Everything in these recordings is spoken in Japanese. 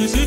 冷たい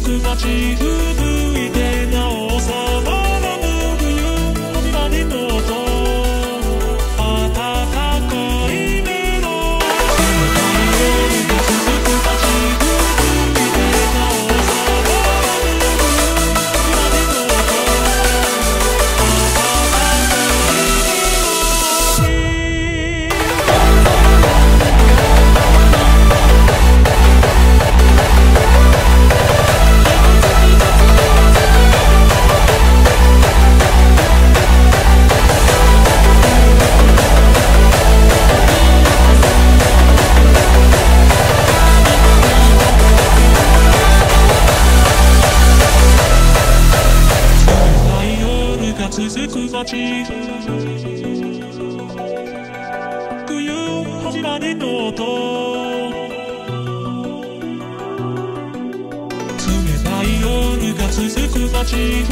夜が続く街。